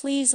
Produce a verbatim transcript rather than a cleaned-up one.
Please